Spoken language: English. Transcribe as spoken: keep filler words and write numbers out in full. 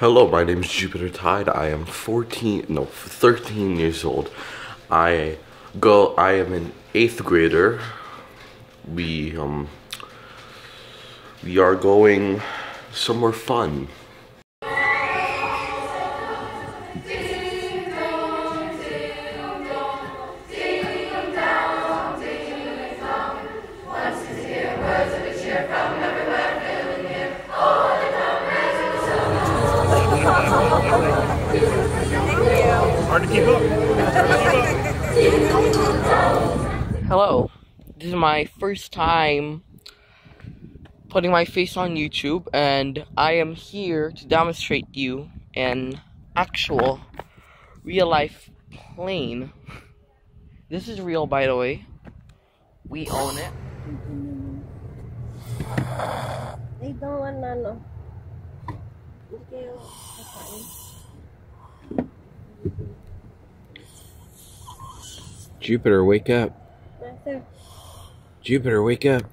Hello, my name is Jupiter Tide. I am fourteen, no, thirteen years old. I go, I am an eighth grader. We, um, we are going somewhere fun. Hard to keep up. Hello, this is my first time putting my face on YouTube, and I am here to demonstrate to you an actual real life plane. This is real, by the way. We own it. They don't want none. Jupiter, wake up. Jupiter, wake up.